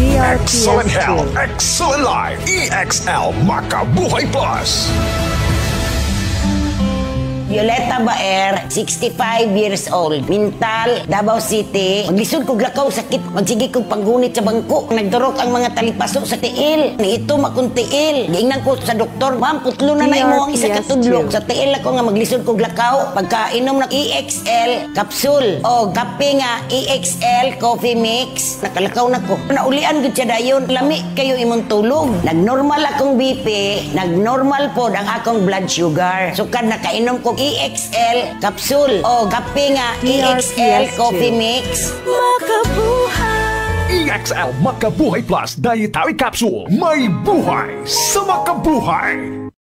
Excellent health, excellent life. EXL Makabuhay Plus. Violeta Baer, 65 years old, Mintal, Davao City. Maglisod kog lakaw sakit, magsige kog panggunit sa bangko. Nagdurok ang mga talipaso sa tiil. Ito makuntiil. Giingnan ko sa doktor, ma'am, putlo na na imo ang isa katudlog. Sa tiil ako nga maglisod kog lakaw. Pagkainom ng EXL capsule o kape nga EXL coffee mix, nakalakaw na ko. Naulian gud siya dayon. Lami kayo imong tulog. Nagnormal akong BP, nagnormal pod ang akong blood sugar. Sukad nakainom ko EXL capsule o kape nga EXL coffee mix. Makabuhay. EXL Makabuhay Plus Dietary Capsule. May buhay sa makabuhay.